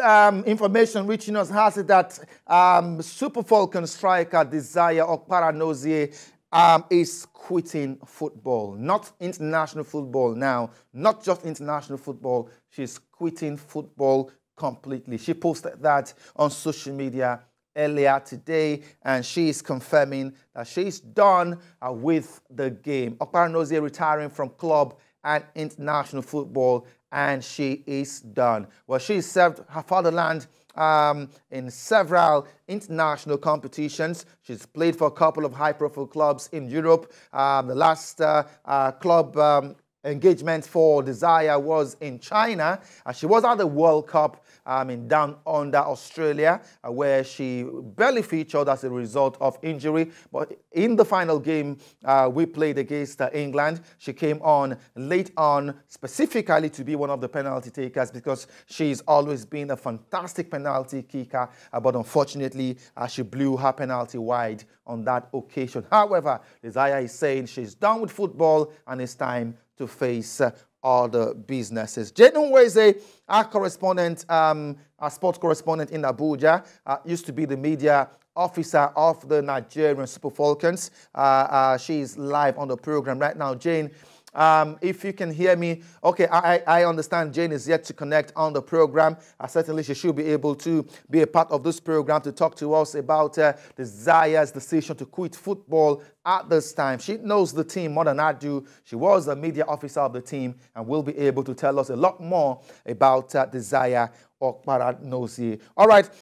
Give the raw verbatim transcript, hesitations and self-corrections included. Um, information reaching us has it that um, Super Falcons striker Desire Oparanozie um, is quitting football. Not international football now. Not just international football. She's quitting football completely. She posted that on social media earlier today, and she is confirming that she's done uh, with the game. Oparanozie retiring from club and international football, and she is done. Well, she served her fatherland um, in several international competitions. She's played for a couple of high-profile clubs in Europe. Um, the last uh, uh, club um, engagement for Desire was in China. Uh, she was at the World Cup um, in Down Under, Australia, uh, where she barely featured as a result of injury. But in the final game uh, we played against uh, England, she came on late on specifically to be one of the penalty takers because she's always been a fantastic penalty kicker. Uh, but unfortunately, uh, she blew her penalty wide on that occasion. However, Desire is saying she's done with football and it's time to face uh, other businesses. Jane Uweze, our correspondent, um, our sports correspondent in Abuja, uh, used to be the media officer of the Nigerian Super Falcons. Uh, uh, she is live on the program right now. Jane, um, if you can hear me, okay, I, I understand Jane is yet to connect on the program. Uh, certainly she should be able to be a part of this program to talk to us about uh, Desire's decision to quit football at this time. She knows the team more than I do. She was the media officer of the team and will be able to tell us a lot more about uh, Desire Oparanozie. All right.